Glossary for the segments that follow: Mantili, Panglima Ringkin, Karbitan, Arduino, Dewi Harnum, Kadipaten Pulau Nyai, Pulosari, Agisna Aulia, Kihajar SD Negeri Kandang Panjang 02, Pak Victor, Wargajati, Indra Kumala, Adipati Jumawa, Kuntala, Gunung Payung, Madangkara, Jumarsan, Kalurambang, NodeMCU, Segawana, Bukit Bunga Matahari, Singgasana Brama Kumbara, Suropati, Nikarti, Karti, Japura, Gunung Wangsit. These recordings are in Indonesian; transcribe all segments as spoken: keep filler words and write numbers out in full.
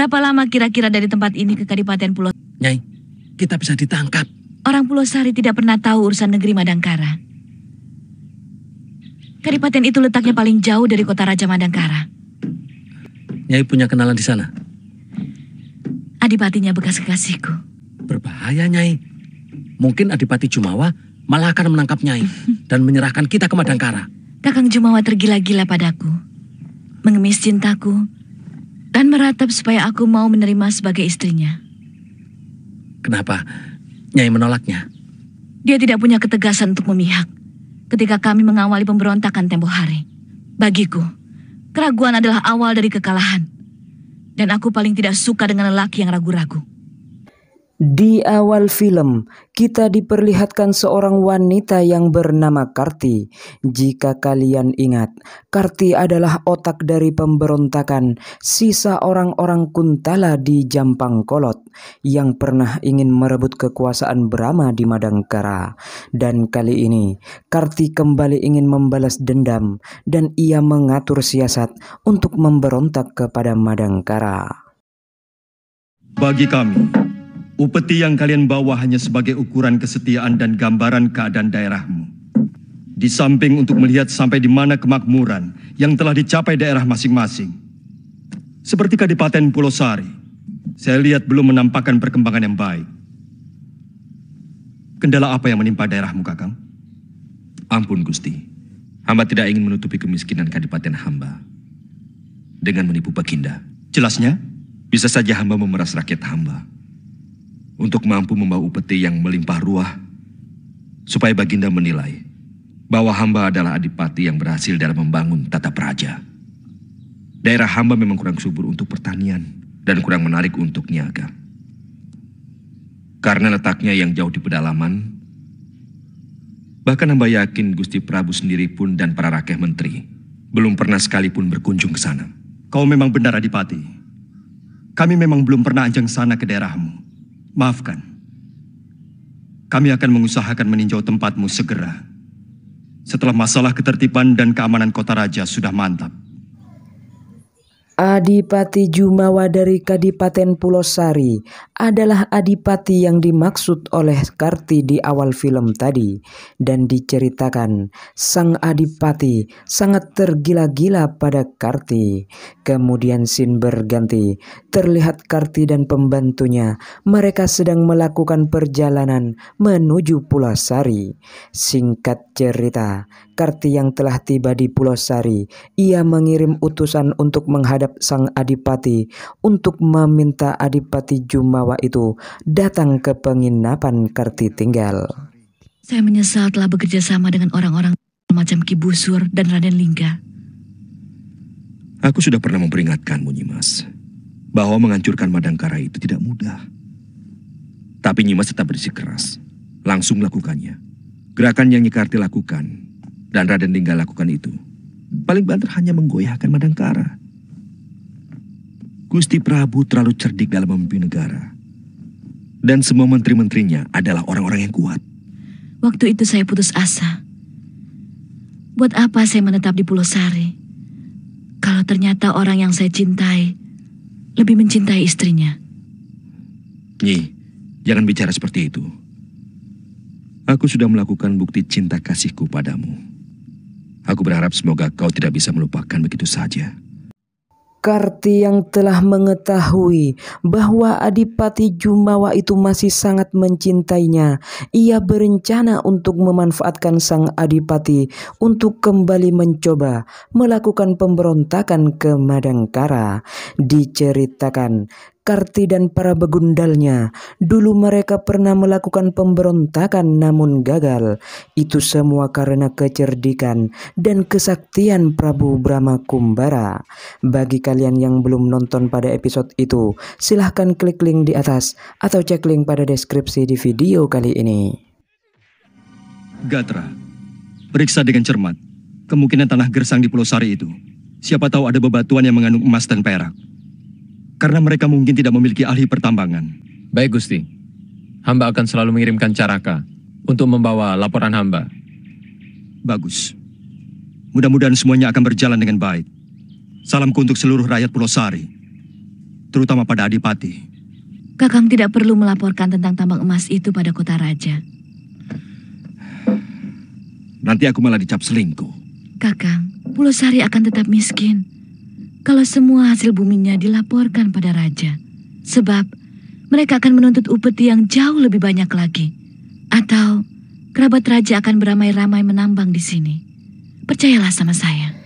Berapa lama kira-kira dari tempat ini ke Kadipaten Pulau? Nyai, kita bisa ditangkap. Orang Pulosari tidak pernah tahu urusan negeri Madangkara. Kadipaten itu letaknya paling jauh dari kota Raja Madangkara. Nyai punya kenalan di sana? Adipatinya bekas kekasihku. Berbahaya, Nyai. Mungkin Adipati Jumawa malah akan menangkap Nyai dan menyerahkan kita ke Madangkara. Kakang Jumawa tergila-gila padaku. Mengemis cintaku. Dan meratap supaya aku mau menerima sebagai istrinya. Kenapa Nyai menolaknya? Dia tidak punya ketegasan untuk memihak ketika kami mengawali pemberontakan tempo hari. Bagiku, keraguan adalah awal dari kekalahan. Dan aku paling tidak suka dengan lelaki yang ragu-ragu. Di awal film, kita diperlihatkan seorang wanita yang bernama Karti. Jika kalian ingat, Karti adalah otak dari pemberontakan sisa orang-orang Kuntala di Jampang Kolot yang pernah ingin merebut kekuasaan Brahma di Madangkara. Dan kali ini, Karti kembali ingin membalas dendam dan ia mengatur siasat untuk memberontak kepada Madangkara. Bagi kami, upeti yang kalian bawa hanya sebagai ukuran kesetiaan dan gambaran keadaan daerahmu. Di samping untuk melihat sampai di mana kemakmuran yang telah dicapai daerah masing-masing. Seperti Kadipaten Pulosari, saya lihat belum menampakkan perkembangan yang baik. Kendala apa yang menimpa daerahmu, Kakang? Ampun, Gusti. Hamba tidak ingin menutupi kemiskinan Kadipaten hamba dengan menipu Baginda. Jelasnya? Bisa saja hamba memeras rakyat hamba untuk mampu membawa upeti yang melimpah ruah, supaya Baginda menilai bahwa hamba adalah adipati yang berhasil dalam membangun tata praja. Daerah hamba memang kurang subur untuk pertanian dan kurang menarik untuk niaga. Karena letaknya yang jauh di pedalaman, bahkan hamba yakin Gusti Prabu sendiri pun dan para rakyat menteri belum pernah sekalipun berkunjung ke sana. Kau memang benar, Adipati. Kami memang belum pernah anjang sana ke daerahmu. Maafkan, kami akan mengusahakan meninjau tempatmu segera setelah masalah ketertiban dan keamanan kota raja sudah mantap. Adipati Jumawa dari Kadipaten Pulosari adalah adipati yang dimaksud oleh Karti di awal film tadi. Dan diceritakan, sang adipati sangat tergila-gila pada Karti. Kemudian scene berganti, terlihat Karti dan pembantunya. Mereka sedang melakukan perjalanan menuju Pulosari. Singkat cerita, Karti yang telah tiba di Pulosari, ia mengirim utusan untuk menghadap sang adipati untuk meminta Adipati Jumawa itu datang ke penginapan Karti tinggal. Saya menyesal telah bekerja sama dengan orang-orang macam Kibusur dan Raden Lingga. Aku sudah pernah memperingatkanmu, Nyimas, bahwa menghancurkan Madangkara itu tidak mudah. Tapi Nyimas tetap bersikeras, langsung lakukannya. Gerakan yang Nikarti lakukan dan Raden Lingga lakukan itu paling banter hanya menggoyahkan Madangkara. Gusti Prabu terlalu cerdik dalam memimpin negara. Dan semua menteri-menterinya adalah orang-orang yang kuat. Waktu itu saya putus asa. Buat apa saya menetap di Pulosari? Kalau ternyata orang yang saya cintai lebih mencintai istrinya. Nyi, jangan bicara seperti itu. Aku sudah melakukan bukti cinta kasihku padamu. Aku berharap semoga kau tidak bisa melupakan begitu saja. Karti yang telah mengetahui bahwa Adipati Jumawa itu masih sangat mencintainya, ia berencana untuk memanfaatkan sang adipati untuk kembali mencoba melakukan pemberontakan ke Madangkara. Diceritakan, Karti dan para begundalnya dulu mereka pernah melakukan pemberontakan namun gagal. Itu semua karena kecerdikan dan kesaktian Prabu Brahma Kumbara. Bagi kalian yang belum nonton pada episode itu, silahkan klik link di atas atau cek link pada deskripsi di video kali ini. Gatra, periksa dengan cermat kemungkinan tanah gersang di Pulosari itu. Siapa tahu ada bebatuan yang mengandung emas dan perak. Karena mereka mungkin tidak memiliki ahli pertambangan. Baik, Gusti. Hamba akan selalu mengirimkan Caraka untuk membawa laporan hamba. Bagus. Mudah-mudahan semuanya akan berjalan dengan baik. Salamku untuk seluruh rakyat Pulosari. terutama pada Adipati. Kakang tidak perlu melaporkan tentang tambang emas itu pada kota raja. Nanti aku malah dicap selingkuh. Kakang, Pulosari akan tetap miskin kalau semua hasil buminya dilaporkan pada raja. Sebab mereka akan menuntut upeti yang jauh lebih banyak lagi. Atau kerabat raja akan beramai-ramai menambang di sini. Percayalah sama saya.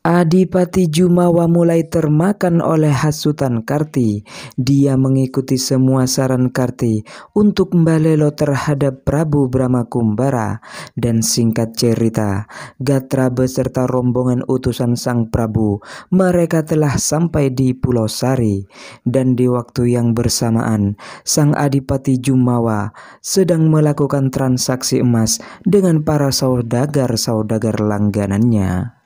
Adipati Jumawa mulai termakan oleh hasutan Karti. Dia mengikuti semua saran Karti untuk mbalelo terhadap Prabu Brahma Kumbara. Dan singkat cerita, Gatra beserta rombongan utusan sang Prabu, mereka telah sampai di Pulosari. Dan di waktu yang bersamaan, sang Adipati Jumawa sedang melakukan transaksi emas dengan para saudagar-saudagar langganannya.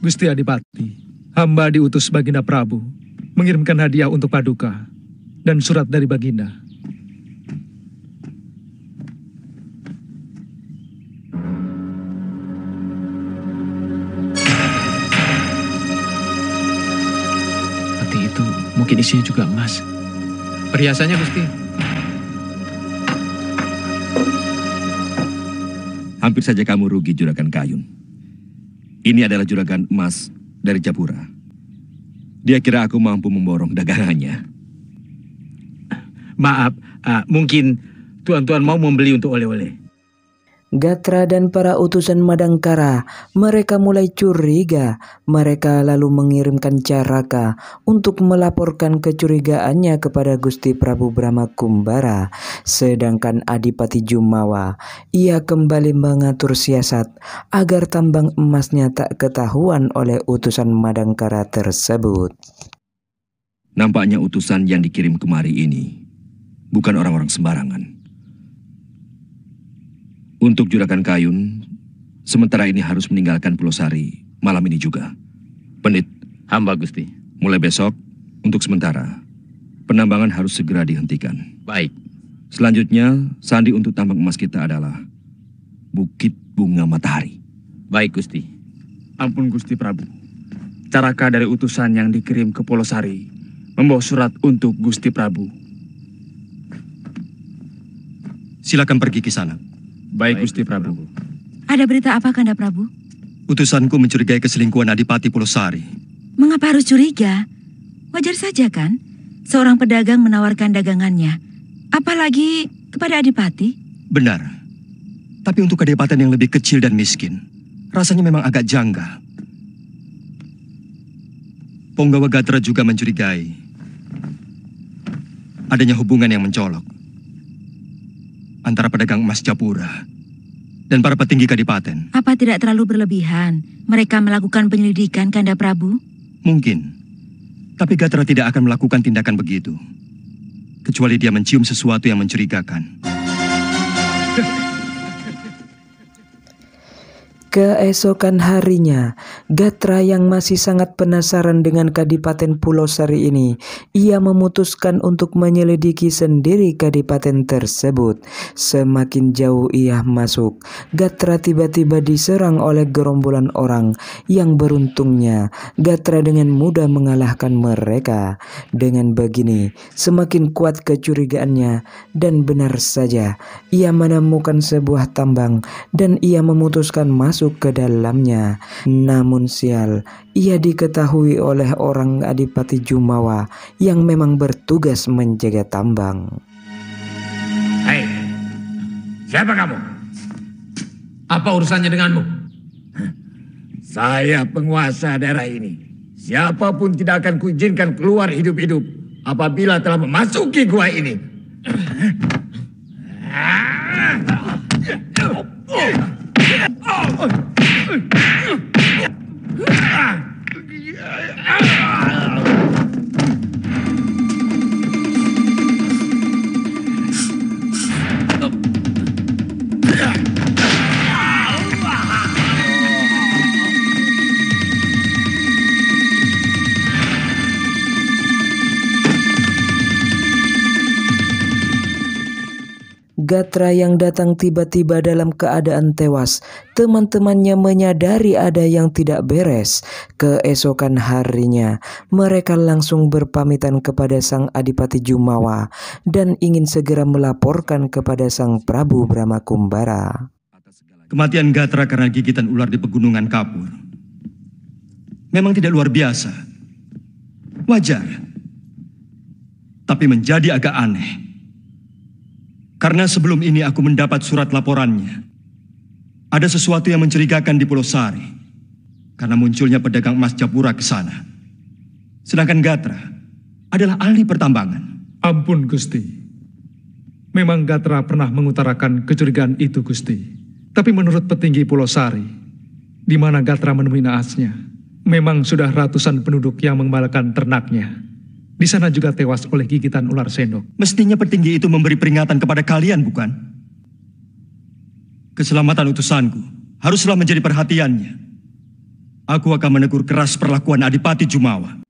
Gusti Adipati, hamba diutus Baginda Prabu mengirimkan hadiah untuk Paduka dan surat dari Baginda. Hati itu mungkin isinya juga emas. Perhiasannya, Gusti. Hampir saja kamu rugi, Juragan Kayun. Ini adalah juragan emas dari Japura. Dia kira aku mampu memborong dagangannya. Maaf, uh, mungkin tuan-tuan mau membeli untuk oleh-oleh. Gatra dan para utusan Madangkara, mereka mulai curiga. Mereka lalu mengirimkan Caraka untuk melaporkan kecurigaannya kepada Gusti Prabu Brahma Kumbara. Sedangkan Adipati Jumawa, ia kembali mengatur siasat agar tambang emasnya tak ketahuan oleh utusan Madangkara tersebut. Nampaknya utusan yang dikirim kemari ini bukan orang-orang sembarangan. Untuk Juragan Kayun, sementara ini harus meninggalkan Pulosari malam ini juga. Pendit, hamba Gusti. Mulai besok, untuk sementara, penambangan harus segera dihentikan. Baik. Selanjutnya, sandi untuk tambang emas kita adalah Bukit Bunga Matahari. Baik, Gusti. Ampun, Gusti Prabu. Caraka dari utusan yang dikirim ke Pulosari membawa surat untuk Gusti Prabu. Silakan pergi ke sana. Baik, Gusti Prabu. Ada berita apa, Kanda Prabu? Utusanku mencurigai keselingkuhan Adipati Pulosari. Mengapa harus curiga? Wajar saja kan? Seorang pedagang menawarkan dagangannya. Apalagi kepada Adipati? Benar. Tapi untuk kadipaten yang lebih kecil dan miskin, rasanya memang agak janggal. Ponggawa Gatra juga mencurigai adanya hubungan yang mencolok antara pedagang emas Japura dan para petinggi kadipaten. Apa tidak terlalu berlebihan mereka melakukan penyelidikan, Kanda Prabu? Mungkin, tapi Gatra tidak akan melakukan tindakan begitu, kecuali dia mencium sesuatu yang mencurigakan. Keesokan harinya, Gatra yang masih sangat penasaran dengan Kadipaten Pulosari ini, ia memutuskan untuk menyelidiki sendiri kadipaten tersebut. Semakin jauh ia masuk, Gatra tiba-tiba diserang oleh gerombolan orang yang beruntungnya Gatra dengan mudah mengalahkan mereka. Dengan begini, semakin kuat kecurigaannya dan benar saja ia menemukan sebuah tambang dan ia memutuskan masuk ke dalamnya. Namun sial, ia diketahui oleh orang Adipati Jumawa yang memang bertugas menjaga tambang. Hei, siapa kamu? Apa urusannya denganmu? Saya penguasa daerah ini. Siapapun tidak akan kuizinkan keluar hidup-hidup apabila telah memasuki gua ini. Gatra yang datang tiba-tiba dalam keadaan tewas, teman-temannya menyadari ada yang tidak beres. Keesokan harinya, mereka langsung berpamitan kepada sang Adipati Jumawa dan ingin segera melaporkan kepada sang Prabu Brahma Kumbara. Kematian Gatra karena gigitan ular di pegunungan Kapur memang tidak luar biasa. Wajar, tapi menjadi agak aneh. Karena sebelum ini aku mendapat surat laporannya. Ada sesuatu yang mencurigakan di Pulosari karena munculnya pedagang emas Japura ke sana. Sedangkan Gatra adalah ahli pertambangan. Ampun Gusti. Memang Gatra pernah mengutarakan kecurigaan itu Gusti. Tapi menurut petinggi Pulosari, di mana Gatra menemui naasnya, memang sudah ratusan penduduk yang mengembalakan ternaknya. Di sana juga tewas oleh gigitan ular sendok. Mestinya petinggi itu memberi peringatan kepada kalian, bukan? Keselamatan utusanku haruslah menjadi perhatiannya. Aku akan menegur keras perlakuan Adipati Jumawa.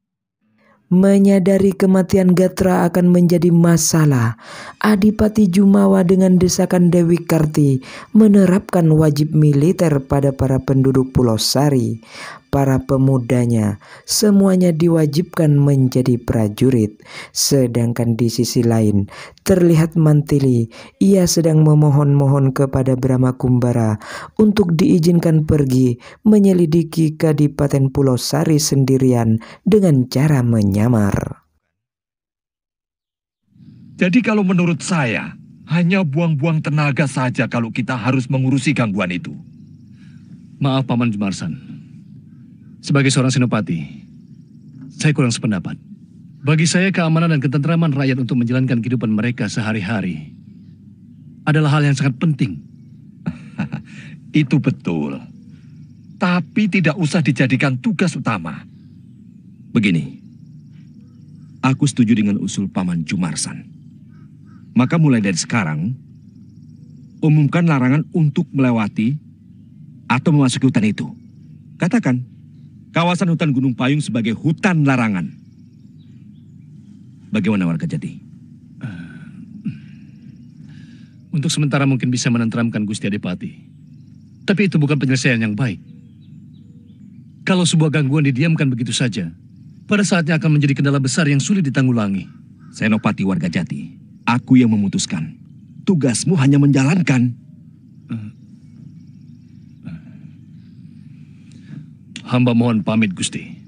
Menyadari kematian Gatra akan menjadi masalah, Adipati Jumawa dengan desakan Dewi Karti menerapkan wajib militer pada para penduduk Pulosari. Para pemudanya semuanya diwajibkan menjadi prajurit. Sedangkan di sisi lain terlihat Mantili, ia sedang memohon-mohon kepada Brahma Kumbara untuk diizinkan pergi menyelidiki Kadipaten Pulosari sendirian dengan cara menyamar. Jadi kalau menurut saya hanya buang-buang tenaga saja kalau kita harus mengurusi gangguan itu. Maaf Paman Jumarsan. Sebagai seorang senopati, saya kurang sependapat. Bagi saya keamanan dan ketentraman rakyat untuk menjalankan kehidupan mereka sehari-hari adalah hal yang sangat penting. Itu betul. Tapi tidak usah dijadikan tugas utama. Begini, aku setuju dengan usul Paman Jumarsan. Maka mulai dari sekarang, umumkan larangan untuk melewati atau memasuki hutan itu. Katakan kawasan hutan Gunung Payung sebagai hutan larangan. Bagaimana Wargajati? Uh, untuk sementara mungkin bisa menenteramkan Gusti Adipati. Tapi itu bukan penyelesaian yang baik. Kalau sebuah gangguan didiamkan begitu saja, pada saatnya akan menjadi kendala besar yang sulit ditanggulangi. Senopati Wargajati, aku yang memutuskan. Tugasmu hanya menjalankan. Uh. Hamba mohon pamit Gusti.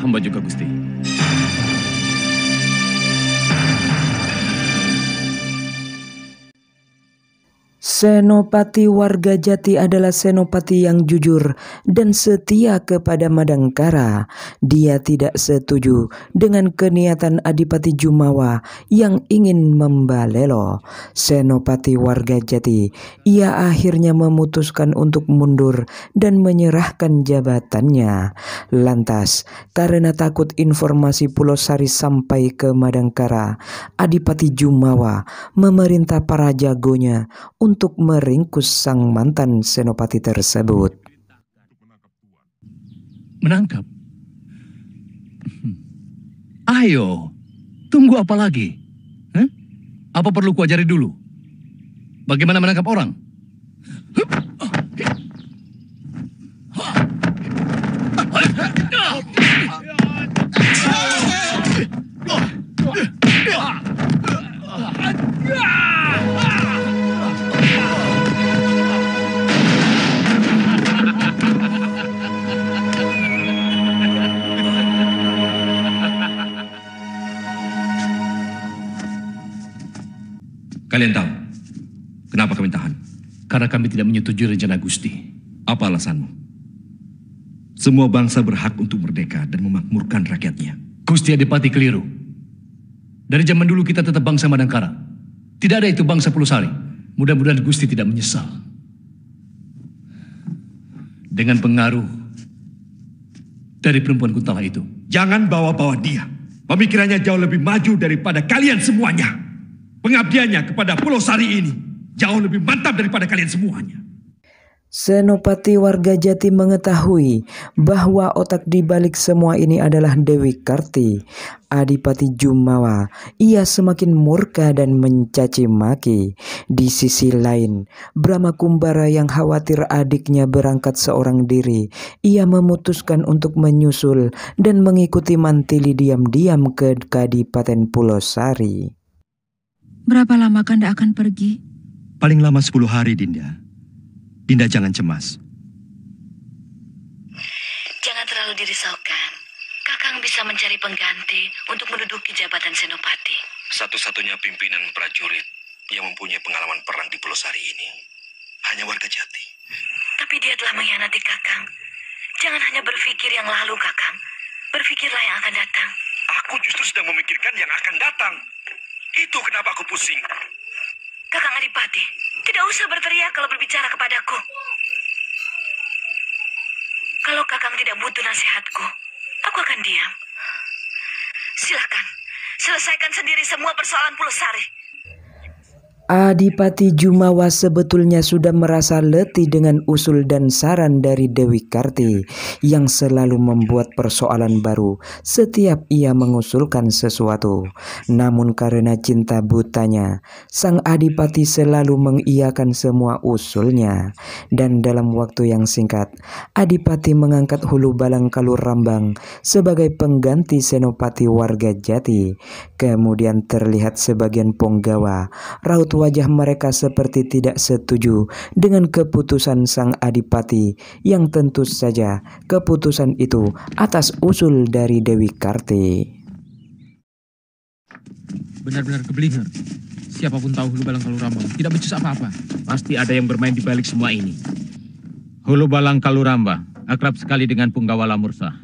Hamba juga Gusti. Senopati Wargajati adalah senopati yang jujur dan setia kepada Madangkara. Dia tidak setuju dengan keniatan Adipati Jumawa yang ingin membalelo Senopati Wargajati. Ia akhirnya memutuskan untuk mundur dan menyerahkan jabatannya. Lantas, karena takut informasi Pulosari sampai ke Madangkara, Adipati Jumawa memerintah para jagonya untuk meringkus sang mantan senopati tersebut. Menangkap? Ayo, tunggu apa lagi? Hah? Apa perlu kuajari dulu? Bagaimana menangkap orang? Kalian tahu kenapa kami tahan? Karena kami tidak menyetujui rencana Gusti. Apa alasanmu? Semua bangsa berhak untuk merdeka dan memakmurkan rakyatnya. Gusti Adipati keliru. Dari zaman dulu kita tetap bangsa Madangkara. Tidak ada itu bangsa Pulosari. Mudah-mudahan Gusti tidak menyesal. Dengan pengaruh dari perempuan Kuntala itu. Jangan bawa-bawa dia. Pemikirannya jauh lebih maju daripada kalian semuanya. Pengabdiannya kepada Pulosari ini jauh lebih mantap daripada kalian semuanya. Senopati Wargajati mengetahui bahwa otak di balik semua ini adalah Dewi Karti. Adipati Jumawa, ia semakin murka dan mencaci maki. Di sisi lain, Brahma Kumbara yang khawatir adiknya berangkat seorang diri, ia memutuskan untuk menyusul dan mengikuti Mantili diam-diam ke Kadipaten Pulosari. Berapa lama Kanda akan pergi? Paling lama sepuluh hari, Dinda. Dinda jangan cemas. Jangan terlalu dirisaukan. Kakang bisa mencari pengganti untuk menduduki jabatan Senopati. Satu-satunya pimpinan prajurit yang mempunyai pengalaman perang di Pulosari ini hanya Wargajati. Tapi dia telah mengkhianati Kakang. Jangan hanya berpikir yang lalu, Kakang. Berpikirlah yang akan datang. Aku justru sedang memikirkan yang akan datang. Itu kenapa aku pusing. Kakang Adipati, tidak usah berteriak kalau berbicara kepadaku. Kalau Kakang tidak butuh nasihatku, aku akan diam. Silakan, selesaikan sendiri semua persoalan Pulosari. Adipati Jumawa sebetulnya sudah merasa letih dengan usul dan saran dari Dewi Karti yang selalu membuat persoalan baru setiap ia mengusulkan sesuatu. Namun karena cinta butanya, sang Adipati selalu mengiyakan semua usulnya. Dan dalam waktu yang singkat, Adipati mengangkat Hulu Balang Kalurambang sebagai pengganti Senopati Wargajati. Kemudian terlihat sebagian penggawa raut wajah mereka seperti tidak setuju dengan keputusan sang Adipati yang tentu saja keputusan itu atas usul dari Dewi Karti. Benar-benar keblinger. Siapapun tahu Hulu Balang Kalurambang tidak becus apa-apa. Pasti ada yang bermain di balik semua ini. Hulu Balang Kalurambang akrab sekali dengan punggawa Lamursa.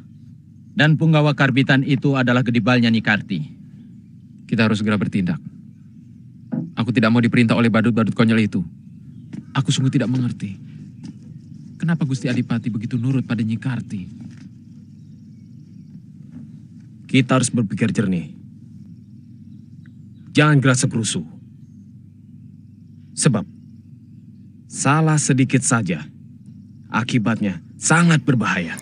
Dan punggawa Karbitan itu adalah gedibalnya Nikarti. Kita harus segera bertindak. Aku tidak mau diperintah oleh badut-badut konyol itu. Aku sungguh tidak mengerti. Kenapa Gusti Adipati begitu nurut pada Nyi Karti? Kita harus berpikir jernih. Jangan gerasa kerusuh. Sebab, salah sedikit saja, akibatnya sangat berbahaya.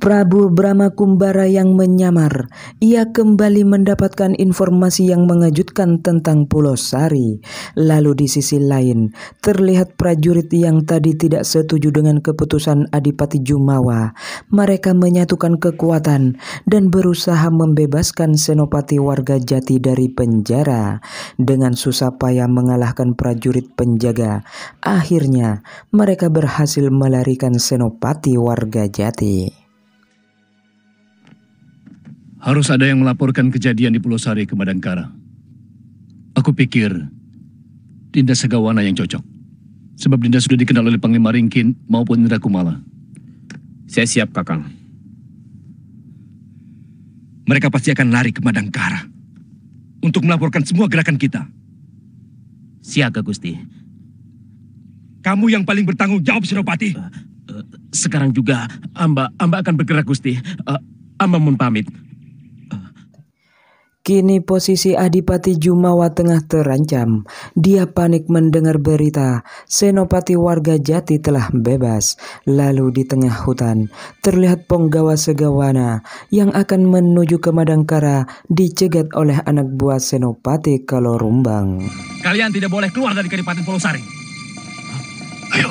Prabu Brahma Kumbara yang menyamar, ia kembali mendapatkan informasi yang mengejutkan tentang Pulosari. Lalu di sisi lain, terlihat prajurit yang tadi tidak setuju dengan keputusan Adipati Jumawa. Mereka menyatukan kekuatan dan berusaha membebaskan Senopati Wargajati dari penjara. Dengan susah payah mengalahkan prajurit penjaga, akhirnya mereka berhasil melarikan Senopati Wargajati. Harus ada yang melaporkan kejadian di Pulosari ke Madangkara. Aku pikir Dinda Segawana yang cocok. Sebab Dinda sudah dikenal oleh Panglima Ringkin maupun Indra Kumala. Saya siap, Kakang. Mereka pasti akan lari ke Madangkara untuk melaporkan semua gerakan kita. Siaga, Gusti. Kamu yang paling bertanggung jawab, Suropati. Uh, uh, sekarang juga Amba, Amba akan bergerak, Gusti. Uh, amba mohon pamit. Kini posisi Adipati Jumawa tengah terancam. Dia panik mendengar berita Senopati Wargajati telah bebas. Lalu di tengah hutan terlihat penggawa Segawana yang akan menuju ke Madangkara dicegat oleh anak buah Senopati Kalurambang. Kalian tidak boleh keluar dari Kadipaten Pulosari. Ayo.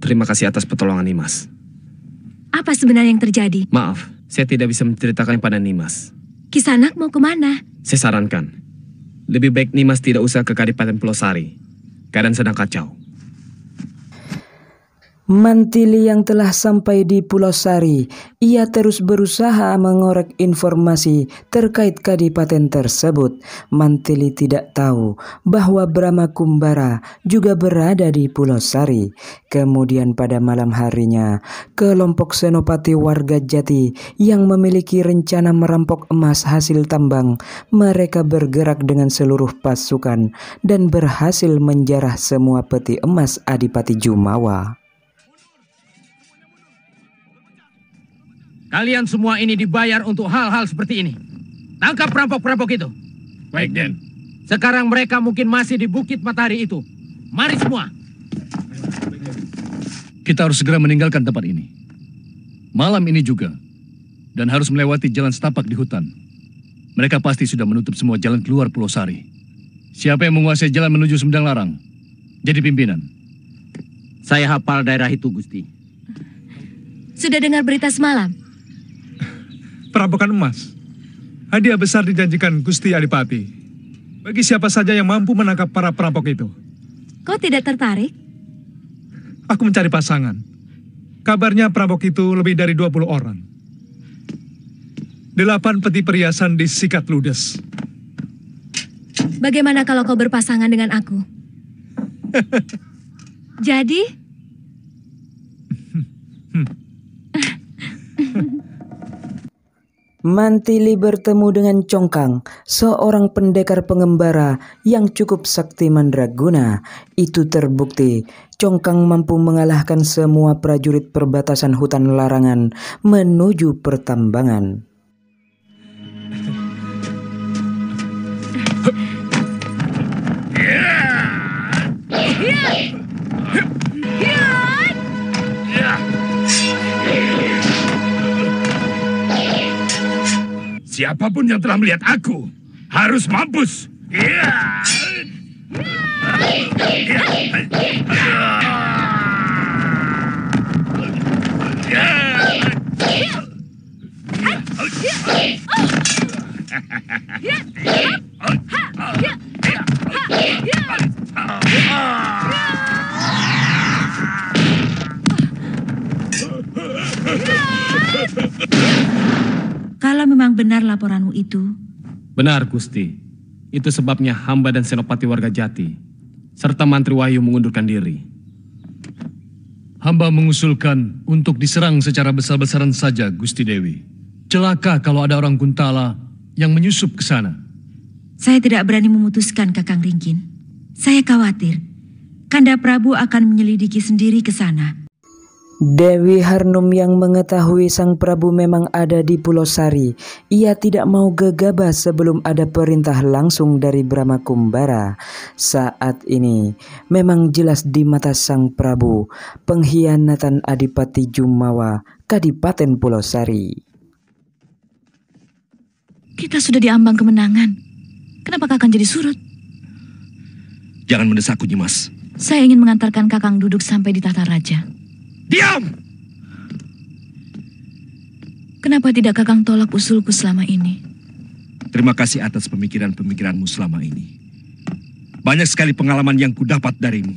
Terima kasih atas pertolongan Nimas. Apa sebenarnya yang terjadi? Maaf, saya tidak bisa menceritakan pada Nimas. Kisanak mau kemana? Saya sarankan, lebih baik Nimas tidak usah ke Kadipaten Pulosari. Keadaan sedang kacau. Mantili yang telah sampai di Pulosari, ia terus berusaha mengorek informasi terkait kadipaten tersebut. Mantili tidak tahu bahwa Brahma Kumbara juga berada di Pulosari. Kemudian pada malam harinya, kelompok Senopati Wargajati yang memiliki rencana merampok emas hasil tambang, mereka bergerak dengan seluruh pasukan dan berhasil menjarah semua peti emas Adipati Jumawa. Kalian semua ini dibayar untuk hal-hal seperti ini. Tangkap perampok-perampok itu. Baik, Den. Sekarang mereka mungkin masih di Bukit Matahari itu. Mari semua. Kita harus segera meninggalkan tempat ini. Malam ini juga. Dan harus melewati jalan setapak di hutan. Mereka pasti sudah menutup semua jalan keluar Pulau Sari. Siapa yang menguasai jalan menuju Semedang Larang? Jadi pimpinan. Saya hafal daerah itu, Gusti. Sudah dengar berita semalam? Perampokan emas. Hadiah besar dijanjikan Gusti Adipati bagi siapa saja yang mampu menangkap para perampok itu. Kau tidak tertarik? Aku mencari pasangan. Kabarnya perampok itu lebih dari dua puluh orang. Delapan peti perhiasan disikat ludes. Bagaimana kalau kau berpasangan dengan aku? Jadi? Mantili bertemu dengan Congkang, seorang pendekar pengembara yang cukup sakti mandraguna. Itu terbukti Congkang mampu mengalahkan semua prajurit perbatasan hutan larangan menuju pertambangan. Siapapun yang telah melihat aku harus mampus. Kalau memang benar laporanmu itu. Benar, Gusti. Itu sebabnya hamba dan Senopati Wargajati serta Mantri Wahyu mengundurkan diri. Hamba mengusulkan untuk diserang secara besar-besaran saja, Gusti Dewi. Celaka kalau ada orang Kuntala yang menyusup ke sana. Saya tidak berani memutuskan, Kakang Ringkin. Saya khawatir Kanda Prabu akan menyelidiki sendiri ke sana. Dewi Harnum yang mengetahui sang Prabu memang ada di Pulosari, ia tidak mau gegabah sebelum ada perintah langsung dari Brahma Kumbara. Saat ini, memang jelas di mata sang Prabu, pengkhianatan Adipati Jumawa, Kadipaten Pulosari. Kita sudah diambang kemenangan, kenapa Kakang jadi surut? Jangan mendesakku, Nyimas. Saya ingin mengantarkan Kakang duduk sampai di tahta raja. Diam! Kenapa tidak Kakang tolak usulku selama ini? Terima kasih atas pemikiran-pemikiranmu selama ini. Banyak sekali pengalaman yang kudapat darimu.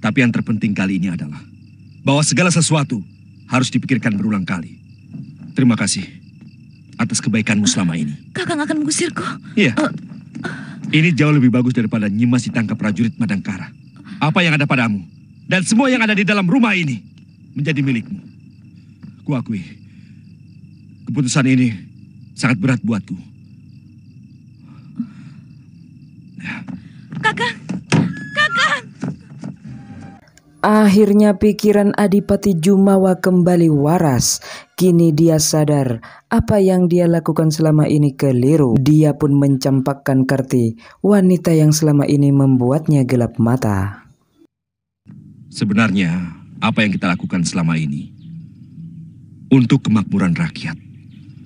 Tapi yang terpenting kali ini adalah bahwa segala sesuatu harus dipikirkan berulang kali. Terima kasih atas kebaikanmu selama ini. Kakang akan mengusirku? Iya. Uh. Ini jauh lebih bagus daripada Nyimas ditangkap prajurit Madangkara. Apa yang ada padamu? Dan semua yang ada di dalam rumah ini menjadi milikmu. Kuakui, keputusan ini sangat berat buatku. Kakang, Kakang. Akhirnya pikiran Adipati Jumawa kembali waras. Kini dia sadar apa yang dia lakukan selama ini keliru. Dia pun mencampakkan Karti, wanita yang selama ini membuatnya gelap mata. Sebenarnya, apa yang kita lakukan selama ini untuk kemakmuran rakyat.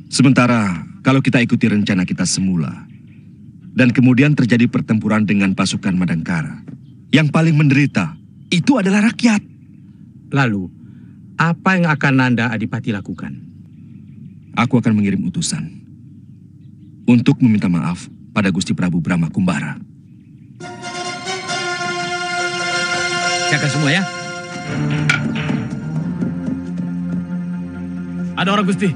Sementara, kalau kita ikuti rencana kita semula, dan kemudian terjadi pertempuran dengan pasukan Madangkara, yang paling menderita itu adalah rakyat. Lalu, apa yang akan Nanda Adipati lakukan? Aku akan mengirim utusan untuk meminta maaf pada Gusti Prabu Brahma Kumbara. Jaga semua ya. Ada orang, Gusti.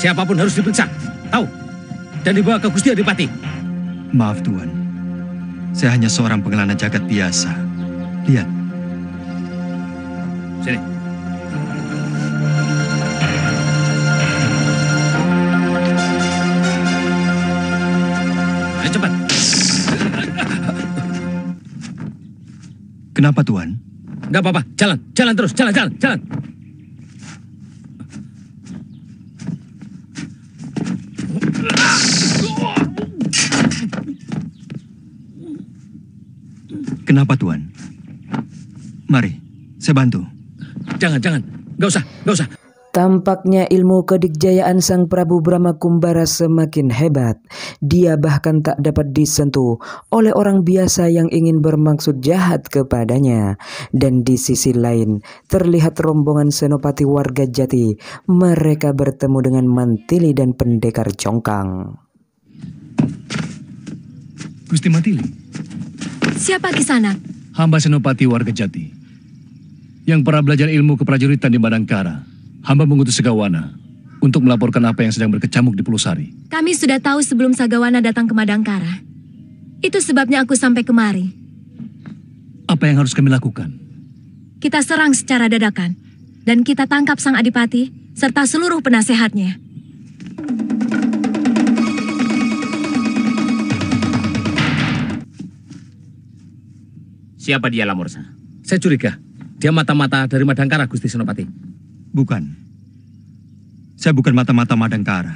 Siapapun harus diperiksa, tahu? Dan dibawa ke Gusti Adipati. Maaf, Tuan. Saya hanya seorang pengelana jagat biasa. Lihat. Sini. Kenapa, Tuan? Enggak apa-apa, jalan, jalan terus, jalan, jalan, jalan. Kenapa, Tuan? Mari, saya bantu. Jangan, jangan, enggak usah, enggak usah. Tampaknya ilmu kedikjayaan sang Prabu Brahma Kumbara semakin hebat. Dia bahkan tak dapat disentuh oleh orang biasa yang ingin bermaksud jahat kepadanya. Dan di sisi lain, terlihat rombongan Senopati Wargajati. Mereka bertemu dengan Mantili dan pendekar Congkang. Gusti Mantili. Siapa di sana? Hamba Senopati Wargajati, yang pernah belajar ilmu keprajuritan di Madangkara. Hamba mengutus Segawana untuk melaporkan apa yang sedang berkecamuk di Pulosari. Kami sudah tahu sebelum Segawana datang ke Madangkara. Itu sebabnya aku sampai kemari. Apa yang harus kami lakukan? Kita serang secara dadakan. Dan kita tangkap sang Adipati serta seluruh penasehatnya. Siapa dia, Lamursa? Saya curiga. Dia mata-mata dari Madangkara, Gusti Senopati. Bukan. Saya bukan mata-mata Madangkara.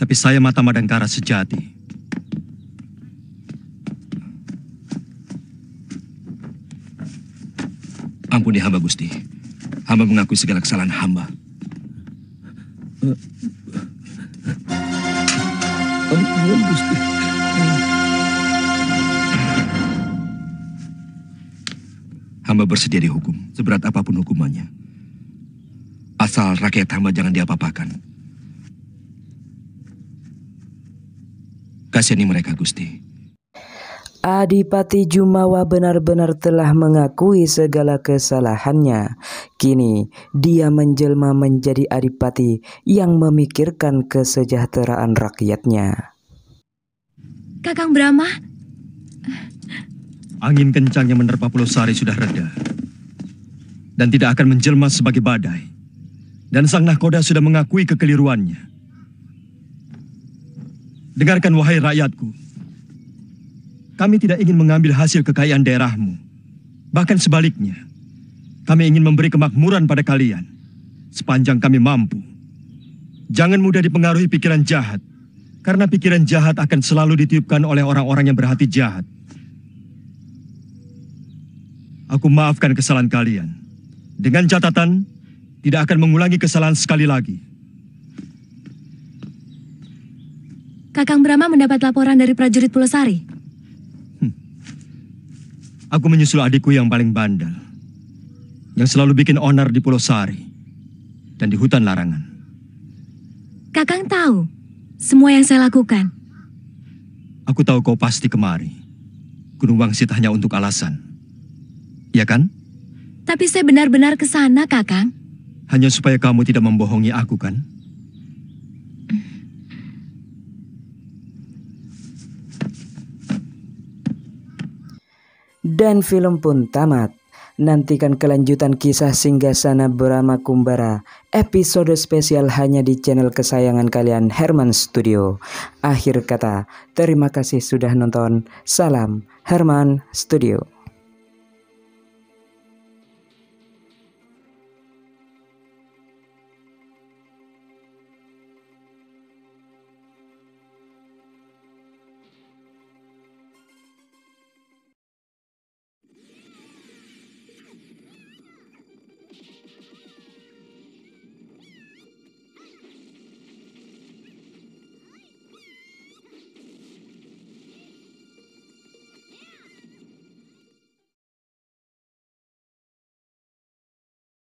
Tapi saya mata Madangkara sejati. Ampuni hamba, Gusti. Hamba mengakui segala kesalahan hamba. Ampun, Gusti. Hamba bersedia dihukum seberat apapun hukumannya. Asal rakyat hamba jangan diapa-apakan. Kasihani mereka, Gusti. Adipati Jumawa benar-benar telah mengakui segala kesalahannya. Kini, dia menjelma menjadi adipati yang memikirkan kesejahteraan rakyatnya. Kakang Brahma. Angin kencang yang menerpa Pulosari sudah reda. Dan tidak akan menjelma sebagai badai. Dan sang nahkoda sudah mengakui kekeliruannya. Dengarkan, wahai rakyatku. Kami tidak ingin mengambil hasil kekayaan daerahmu. Bahkan sebaliknya, kami ingin memberi kemakmuran pada kalian. Sepanjang kami mampu. Jangan mudah dipengaruhi pikiran jahat. Karena pikiran jahat akan selalu ditiupkan oleh orang-orang yang berhati jahat. Aku maafkan kesalahan kalian. Dengan catatan, tidak akan mengulangi kesalahan sekali lagi. Kakang Brahma mendapat laporan dari prajurit Pulosari. Hmm. Aku menyusul adikku yang paling bandel. Yang selalu bikin onar di Pulosari. Dan di hutan larangan. Kakang tahu semua yang saya lakukan. Aku tahu kau pasti kemari. Gunung Wangsit hanya untuk alasan. Iya kan? Tapi saya benar-benar ke sana, Kakang. Hanya supaya kamu tidak membohongi aku, kan? Dan film pun tamat. Nantikan kelanjutan kisah Singgasana Brama Kumbara. Episode spesial hanya di channel kesayangan kalian, Herman Studio. Akhir kata, terima kasih sudah nonton. Salam, Herman Studio.